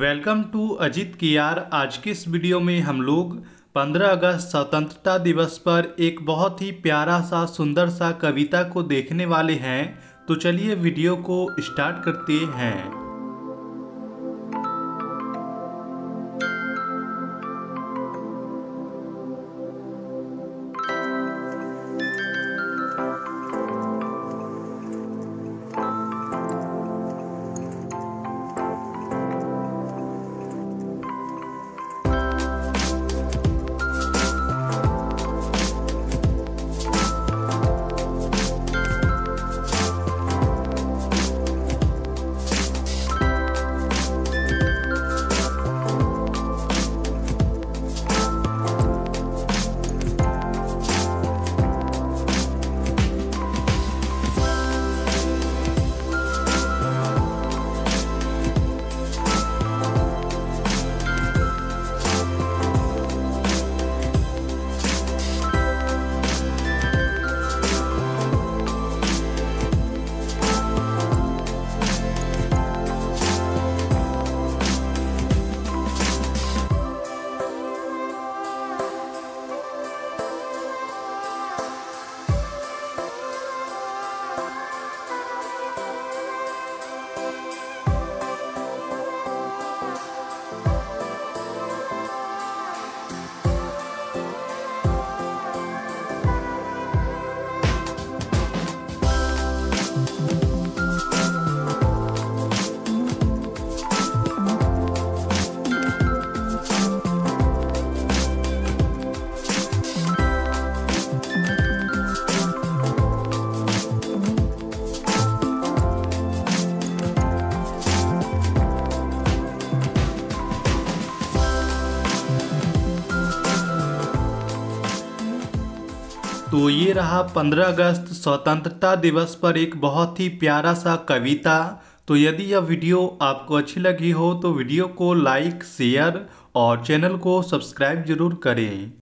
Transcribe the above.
Welcome to Ajit कियार। आज के इस वीडियो में हम लोग 15 अगस्त स्वतंत्रता दिवस पर एक बहुत ही प्यारा सा सुंदर सा कविता को देखने वाले हैं, तो चलिए वीडियो को स्टार्ट करते हैं। तो ये रहा 15 अगस्त स्वतंत्रता दिवस पर एक बहुत ही प्यारा सा कविता। तो यदि यह वीडियो आपको अच्छी लगी हो तो वीडियो को लाइक, शेयर और चैनल को सब्सक्राइब जरूर करें।